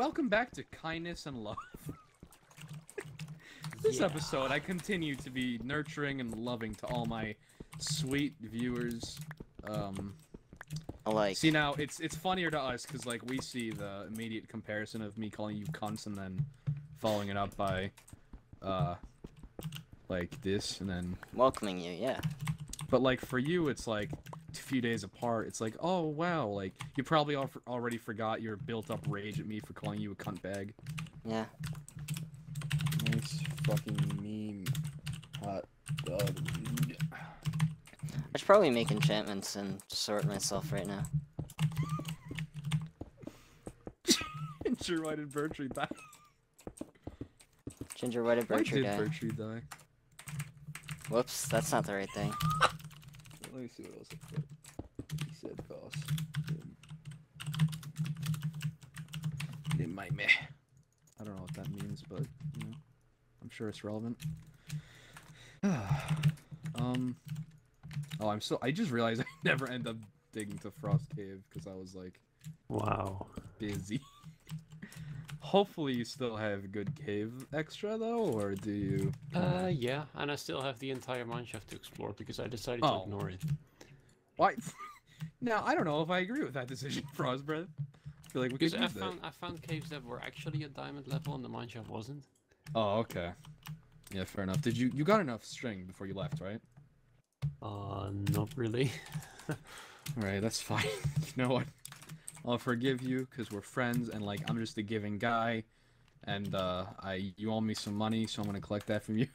Welcome back to Kindness and Love. This episode, I continue to be nurturing and loving to all my sweet viewers. See, now it's funnier to us because like we see the immediate comparison of me calling you cunts and then following it up by like this and then welcoming you, yeah. But like for you, it's like a few days apart. It's like, oh wow, like you probably already forgot your built-up rage at me for calling you a cunt bag. Yeah. Nice fucking meme. Hot dog. I should probably make enchantments and sort myself right now. Ginger, why did Burtry die? Ginger, why did Burtry die? Why did Burtry die? Whoops, that's not the right thing. Let me see what else I put. He said boss. They might me. I don't know what that means, but you know, I'm sure it's relevant. Oh, I'm so. I just realized I never end up digging to Frost Cave because I was like, wow, busy. Hopefully you still have good cave extra though, or do you? Yeah, and I still have the entire mineshaft to explore because I decided to ignore it. Why? Now I don't know if I agree with that decision, Frostbreath. I feel like we could use that. I found caves that were actually at diamond level, and the mineshaft wasn't. Oh, okay. Yeah, fair enough. Did you got enough string before you left, right? Not really. Alright, that's fine. You know what? I'll forgive you, because we're friends, and, like, I'm just a giving guy, and, you owe me some money, so I'm gonna collect that from you.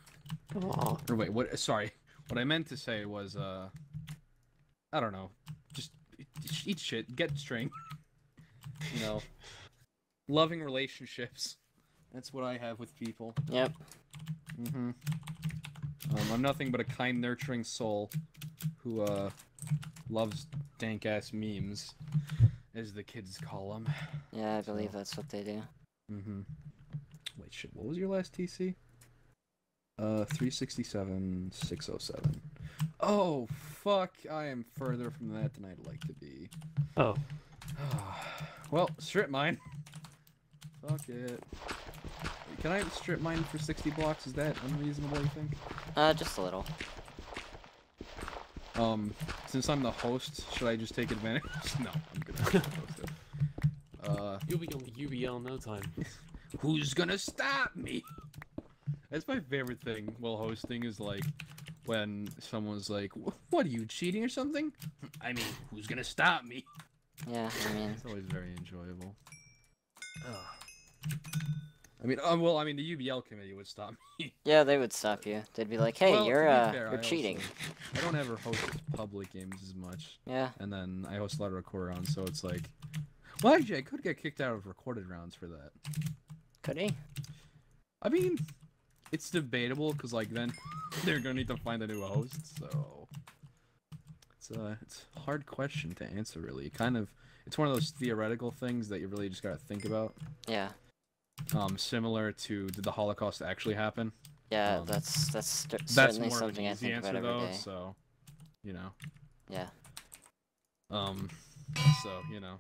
Aww. Or wait, what, sorry. What I meant to say was, I don't know. Just eat shit, get string. You know. Loving relationships. That's what I have with people. Yep. Mm-hmm. I'm nothing but a kind, nurturing soul who, loves dank-ass memes, as the kids call them. Yeah, I believe that's what they do. Mm-hmm. Wait, shit, what was your last TC? 367, 607. Oh, fuck, I am further from that than I'd like to be. Oh. Well, strip mine. Fuck it. Can I strip mine for 60 blocks? Is that unreasonable, you think? Just a little. Since I'm the host, should I just take advantage? No, I'm gonna host it. You'll be on the UBL no time. Who's gonna stop me? That's my favorite thing while hosting is like, when someone's like, what are you, cheating or something? I mean, who's gonna stop me? Yeah, I mean. It's always very enjoyable. I mean, well, the UBL committee would stop me. Yeah, they would stop you. They'd be like, "Hey, well, you're cheating." I don't ever host public games as much. Yeah. And then I host a lot of record rounds, so it's like, well, actually, I could get kicked out of recorded rounds for that. Could he? I mean, it's debatable because like then they're gonna need to find a new host, so it's a hard question to answer. Really, it's one of those theoretical things that you really just gotta think about. Yeah. Similar to did the Holocaust actually happen? Yeah, that's more something I think about every day. So, you know. Yeah. So you know.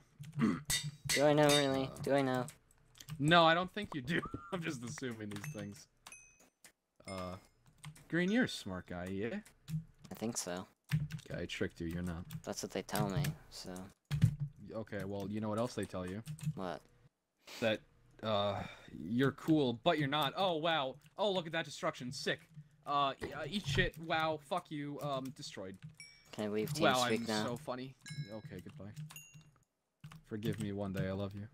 Do I know really? Do I know? No, I don't think you do. I'm just assuming these things. Green, you're a smart guy, yeah? I think so. Okay, I tricked you. You're not. That's what they tell me. So. Okay, well, you know what else they tell you? What? That. You're cool, but you're not. Oh, wow. Oh, look at that destruction. Sick. Eat shit. Wow. Fuck you. Destroyed. Can I leave TeamSpeak now? Wow, I'm so funny. Okay, goodbye. Forgive me one day. I love you.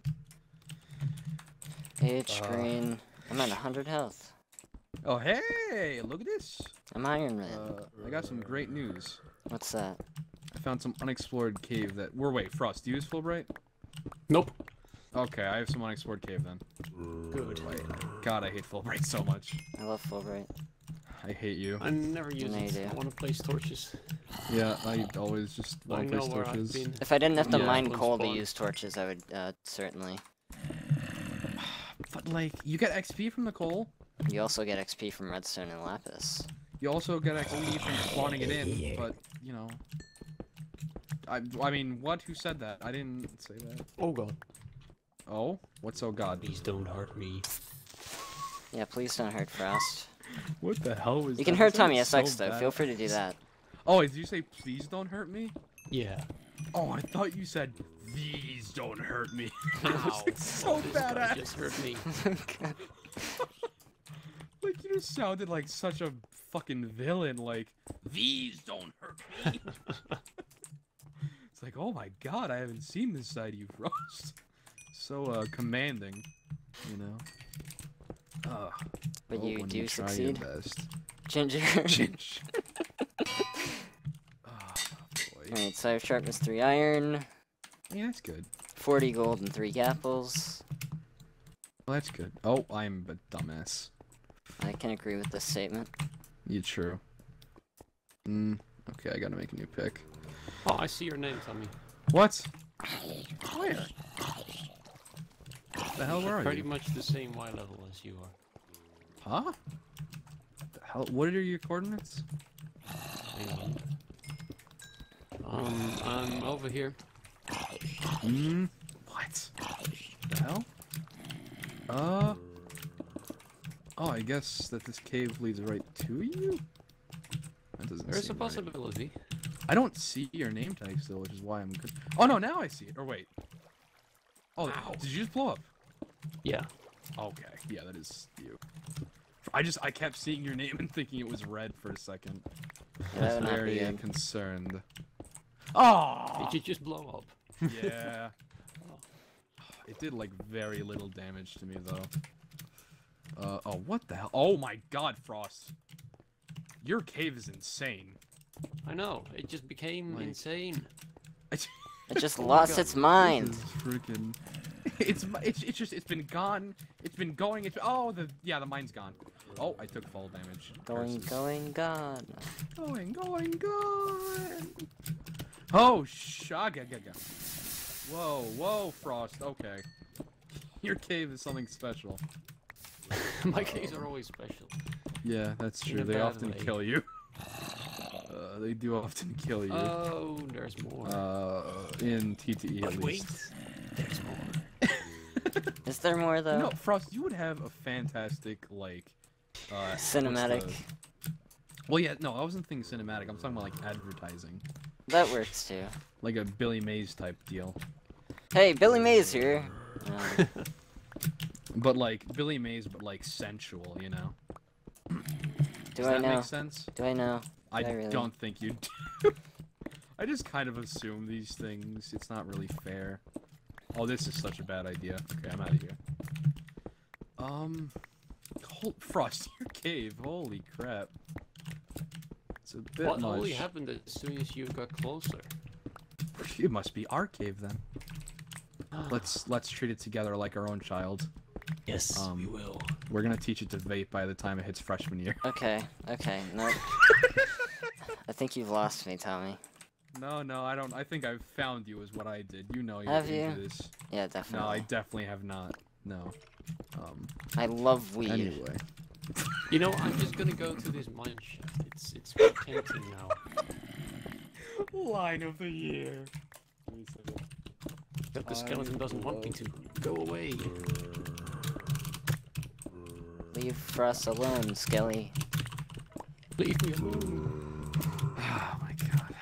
H green. I'm at 100 health. Oh, hey! Look at this! I'm Iron Man. I got some great news. What's that? I found some unexplored cave that... Wait, Frost, do you use Fulbright? Nope. Okay, I have some unexplored cave then. Good. Wait, God, I hate Fulbright so much. I love Fulbright. I hate you. I never use it. I want to place torches. Yeah, I always just want to place torches. If I didn't have to mine coal to use torches, I would certainly. But like, you get XP from the coal. You also get XP from redstone and lapis. You also get XP from spawning it in, but you know. I mean, what? Who said that? I didn't say that. Oh god. Oh? What's oh god? Please don't hurt me. Yeah, please don't hurt Frost. What the hell was that? You can hurt TommySX though, feel free to do that. Oh, did you say please don't hurt me? Yeah. Oh, I thought you said these don't hurt me. Wow. It's so badass. Just hurt me. Like, you just sounded like such a fucking villain, like, these don't hurt me. It's like, oh my god, I haven't seen this side of you, Frost. So, commanding, you know. But you do succeed. Ginger. Ginger. Alright, so I have sharpness 3 iron. Yeah, that's good. 40 gold and 3 apples. Well, that's good. Oh, I'm a dumbass. I can agree with this statement. You're true. Okay, I gotta make a new pick. Oh, I see your name, Tommy. What? Where? What the hell are you? Pretty much the same Y level as you are. Huh? The hell? What are your coordinates? Hang on. I'm over here. What? The hell? Oh, I guess that this cave leads right to you? That doesn't There's seem a possibility. Right. I don't see your name tag still, which is why I'm... Oh no, now I see it. Or wait. Oh, ow. Did you just blow up? Yeah. Okay, yeah, that is you. I kept seeing your name and thinking it was red for a second. Yeah, that's very concerned. Oh! Did you just blow up? Yeah. It did, like, very little damage to me, though. Oh, what the hell? Oh my god, Frost. Your cave is insane. I know, it just became like... insane. It just lost its mind. Freaking... It's just, it's been gone. It's been going, it's... Oh, the mine's gone. Oh, I took fall damage. Going, curses. Going, gone. Going, going, gone. Oh, shaga, gaga. Whoa, whoa, Frost, okay. Your cave is something special. My caves are always special. Yeah, that's true. They often kill you. They do often kill you. Oh, there's more. In TTE at least. Wait, there's more. Is there more though? No, Frost, you would have a fantastic like cinematic. Well, yeah, no, I wasn't thinking cinematic. I'm talking about like advertising. That works too. Like a Billy Mays type deal. Hey, Billy Mays here. But like Billy Mays, but like sensual, you know. Does that make sense? Do I know? I don't think you do. I just kind of assume these things. It's not really fair. Oh, this is such a bad idea. Okay, I'm out of here. Frost, your cave. Holy crap. It's a bit much. What only happened as soon as you got closer? It must be our cave then. Let's treat it together like our own child. Yes, we will. We're gonna teach it to vape by the time it hits freshman year. Okay, okay, no. I think you've lost me, Tommy. No, no, I don't. I think I've found you is what I did. You know you have you? This. Yeah, definitely. No, I definitely have not. No. I love weed. Anyway. You know, I'm just gonna go to this mine shaft. It's tempting now. Line of the year. But the skeleton doesn't want me to. Go away. Leave Frost alone, Skelly. Leave me alone. Oh my god.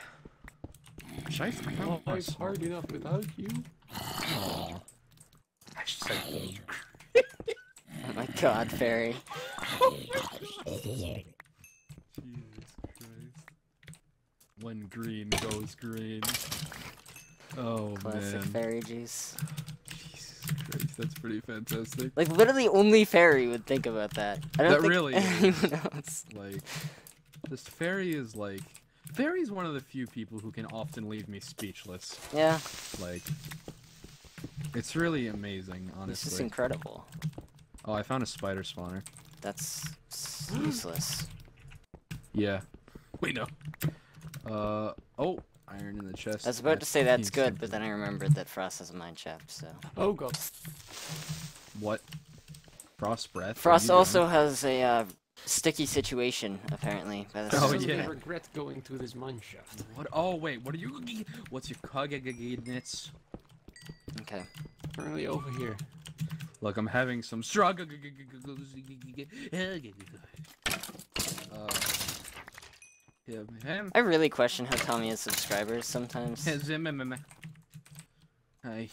Oh, it's hard enough without you. Oh. I should say. Oh my god, fairy. Jesus Christ. When green goes green. Oh, classic fairy juice. Jesus Christ, that's pretty fantastic. Like, literally only fairy would think about that. I don't think really anyone else. Like, this fairy is like... Fairy's one of the few people who can often leave me speechless. Yeah. Like, it's really amazing, honestly. This is incredible. Oh, I found a spider spawner. That's useless. Yeah. We know. Oh. Iron in the chest. I was about to say that's good, but then I remembered that Frost has a mine shaft, so... Oh god. What? Frostbreath? Frost also has a sticky situation, apparently. By the oh yeah. I regret going to this mine shaft. What? Oh wait, what are you... What's your coordinates? Okay. Currently over here. Look, I'm having some struggle. I really question how Tommy has subscribers sometimes. I'm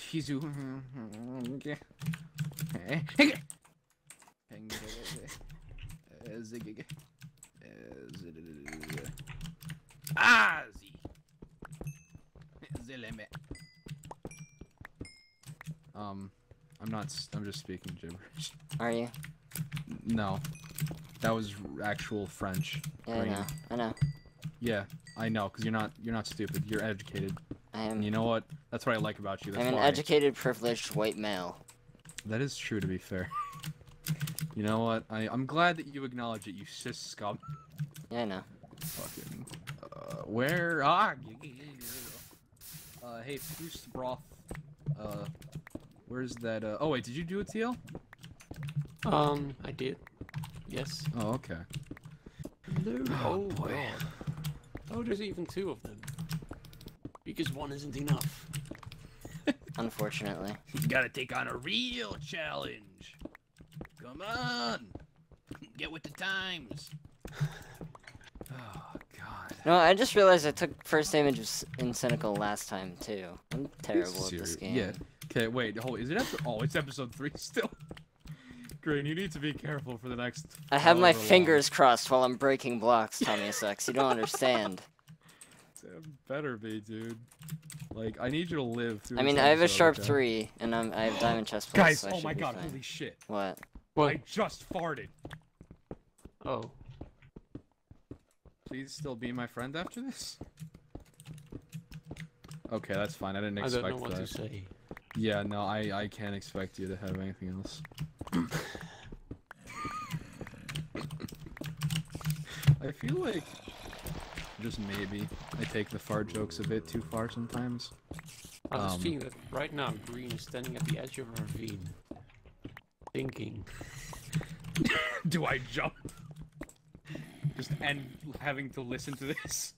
just speaking gibberish. Are you? No. That was actual French. Yeah, right? I know. Yeah, I know, because you're not stupid. You're educated. I am. And you know what? That's what I like about you. That's I'm an educated, privileged white male. That is true, to be fair. You know what? I'm glad that you acknowledge it, you cis scum. Yeah, I know. Fucking. Where are you? Hey, Frostbreath. Where's that, oh wait, did you do a TL? I did. Yes. Oh, okay. Hello. Oh boy. Oh, there's even two of them. Because one isn't enough. Unfortunately. You gotta take on a real challenge. Come on! Get with the times. Oh, God. No, I just realized I took first damage in Cynical last time, too. I'm terrible at this game. Yeah. Okay, wait, hold on. Is it episode? Oh, it's episode 3 still. Green, you need to be careful for the next. I have my fingers crossed while I'm breaking blocks, TommySX. You don't understand. It better be, dude. Like, I need you to live through. I mean, I have a sharp 3, and I have diamond chest plates. Guys, so oh my God, holy shit! What? Well, I just farted. Oh. Please still be my friend after this. Okay, that's fine. I didn't expect that. I don't know what to say. Yeah, no, I can't expect you to have anything else. I feel like, just maybe, I take the fart jokes a bit too far sometimes. I was feeling that right now Green is standing at the edge of a ravine, thinking. Do I jump? Just end having to listen to this?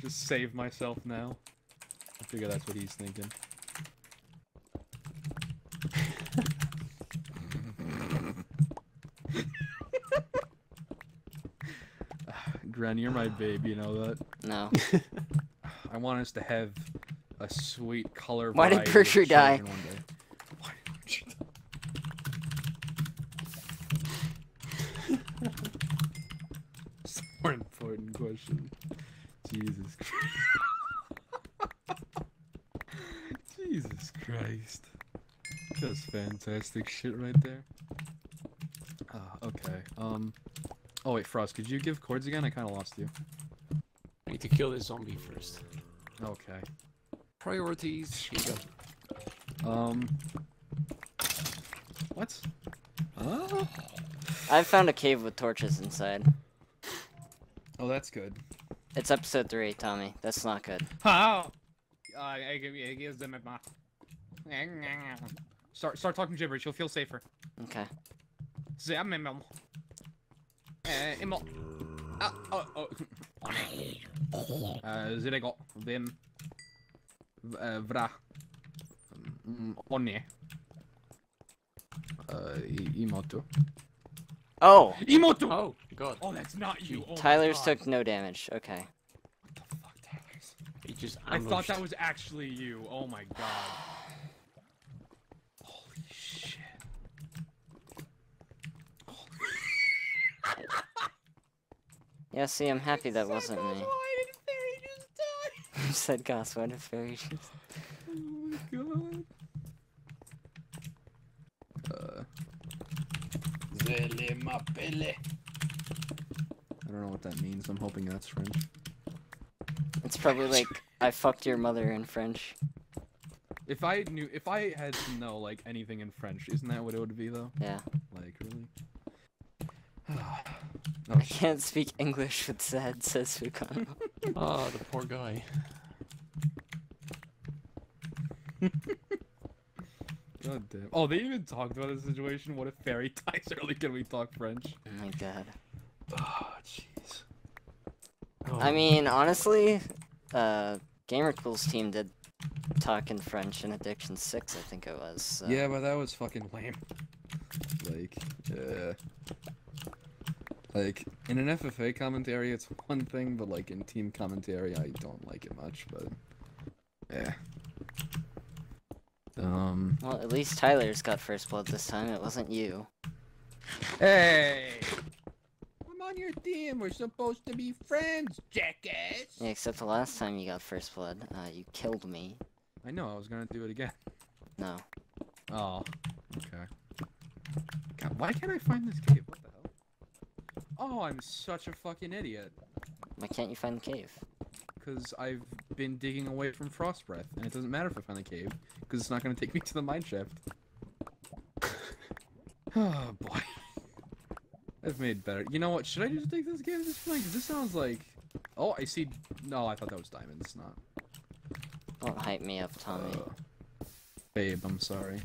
Just save myself now? I figure that's what he's thinking. Gren, you're my babe, you know that? No. I want us to have a sweet color. Why did Burtry die? Why did Burtry die? It's a more important question. Jesus Christ. Jesus Christ. That's fantastic shit right there. Okay. Oh wait, Frost, could you give chords again? I kind of lost you. I need to kill this zombie first. Okay. Priorities. Here you go. What? Oh. I found a cave with torches inside. Oh, that's good. It's episode 3, Tommy. That's not good. Oh. Start talking gibberish. You'll feel safer. Okay. Oh! Imoto! Oh, God. Oh, that's not you. Oh, Tyler's took no damage. Okay. What the fuck, Tyler's? He just ambushed. I thought that was actually you. Oh my God. Holy shit. Yeah, see, I'm happy that wasn't me. Why did Fairyjuice die? I said, Goss, why did Fairyjuice die? Oh my God. I don't know what that means. I'm hoping that's French. It's probably like, I fucked your mother in French. If I had to know, like, anything in French, isn't that what it would be, though? Yeah. Like, really? Oh, I can't speak English with Zed, says Fukano. Oh, the poor guy. God damn. Oh, they even talked about the situation. What if Fairy dies early? Can we talk French? Oh my God. Oh, jeez. Oh. I mean, honestly, GamerCool's team did talking French in Addiction 6, I think it was. So. Yeah, but that was fucking lame. Like, in an FFA commentary, it's one thing, but, like, in team commentary, I don't like it much, but, yeah. Well, at least Tyler's got first blood this time. It wasn't you. Hey! I'm on your team. We're supposed to be friends, jackass. Yeah, except the last time you got first blood, you killed me. I know. I was gonna do it again. No. Oh. Okay. God, why can't I find this cave? What the hell? Oh, I'm such a fucking idiot. Why can't you find the cave? Because I've been digging away from Frostbreath, and it doesn't matter if I find the cave, because it's not going to take me to the mineshaft. Oh, boy. I've made better. You know what? Should I just take this cave at this point? Because this sounds like... Oh, I see... No, I thought that was diamonds. Not. Don't hype me up, Tommy. Babe, I'm sorry.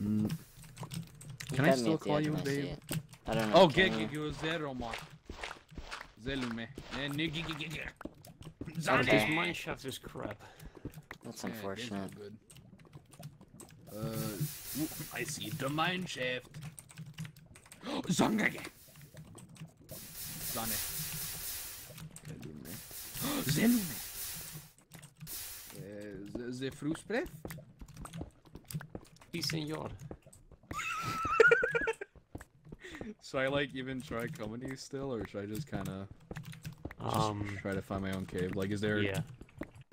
Mm. Can I still call you a babe? I don't know. Oh, Geki, you was there, Omar. Zelume. Sorry, this mineshaft is crap. That's unfortunate. I see the mineshaft. Zangage. Zane. Zelume. Zelume. The Frostbreath? Si, senor. Should I, like, even try comedy still, or should I just kind of... just try to find my own cave? Like, is there... Yeah.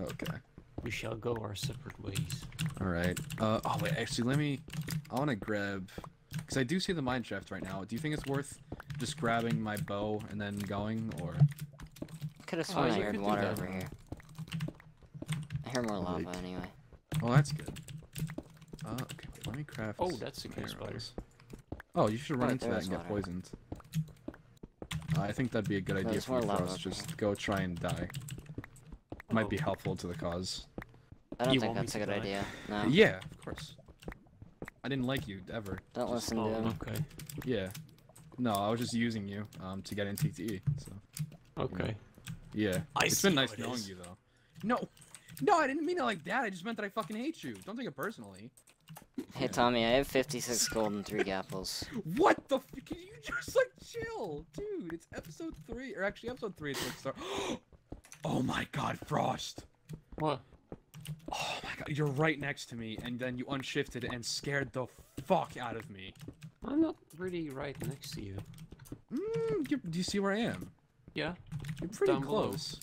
Okay. We shall go our separate ways. Alright. Oh, wait, actually, let me... I want to grab... Because I do see the mineshaft right now. Do you think it's worth just grabbing my bow and then going, or... I could have sworn I heard water over here. I hear more lava, anyway. Oh, that's good. Okay, let me craft... Oh, that's the cave spider. Oh, you should run into that and get poisoned. I think that'd be a good idea for us. Just go try and die. Might be helpful to the cause. I don't think that's a good idea. No. Yeah, of course. I didn't like you ever. Don't listen to him. Okay. Yeah. No, I was just using you to get in TTE. So. Okay. Yeah. It's been nice knowing you though. No, no, I didn't mean it like that. I just meant that I fucking hate you. Don't take it personally. Hey Tommy, I have 56 gold and 3 gapples. What the f? Can you just like chill, dude? It's episode 3, or actually episode 3. It's like Oh my God, Frost! What? Oh my God, you're right next to me, and then you unshifted and scared the fuck out of me. I'm not really right next to you. Do you see where I am? Yeah. You're pretty close.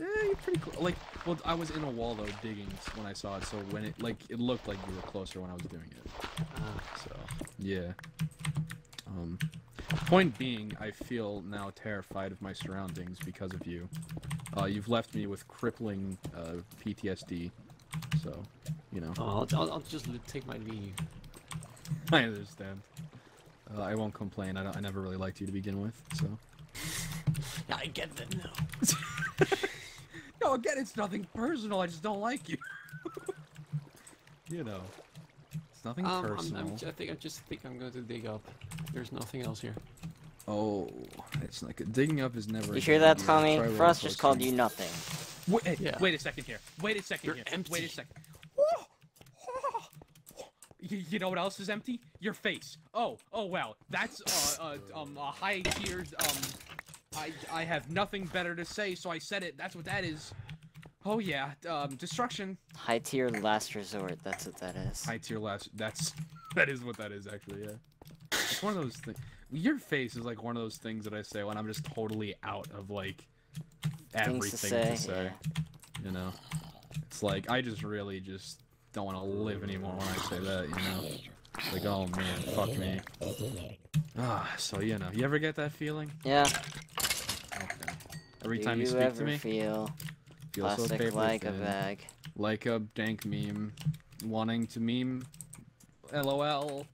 Yeah, you're pretty close. Like, well, I was in a wall though, digging when I saw it, so when it, like, it looked like you were closer when I was doing it. So, yeah. Point being, I feel now terrified of my surroundings because of you. You've left me with crippling PTSD, so, you know. Oh, I'll just take my leave. I understand. I won't complain. I never really liked you to begin with, so. I get that now. No, again, it's nothing personal. I just don't like you. You know, it's nothing personal. I just think I'm going to dig up. There's nothing else here. Oh, it's like digging up is never. You hear that, Tommy? Frost just called you nothing. Wait a second here. Wait a second here. Empty. Wait a second. Whoa! You know what else is empty? Your face. Oh wow, that's a high tiered I have nothing better to say, so I said it. That's what that is. Oh yeah, destruction. High tier last resort. That's what that is. High tier last. That is what that is actually. Yeah. It's one of those things. Your face is like one of those things that I say when I'm just totally out of like everything to say. Yeah. You know, it's like I just really just don't want to live anymore when I say that. You know, like oh man, fuck me. Ah, so you know, you ever get that feeling? Yeah. Every time you speak to me, feel plastic so like a bag. Like a dank meme. Wanting to meme. LOL.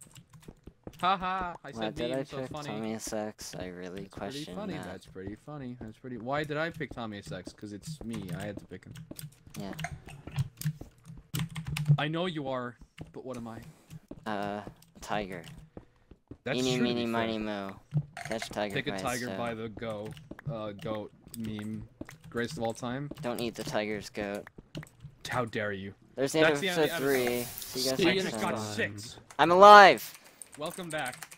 Haha. I said meme, so funny. Why did I pick TommySX? I really question that. That's pretty funny. That's pretty. Why did I pick TommySX? Because it's me. I had to pick him. Yeah. I know you are, but what am I? Tiger. That's Eeny, meeny, miny, mo. Catch tiger. Take a tiger by the goat meme. Greatest of all time. Don't eat the tiger's goat. How dare you? There's the end of episode 3. See you guys next time. I'm alive. Welcome back.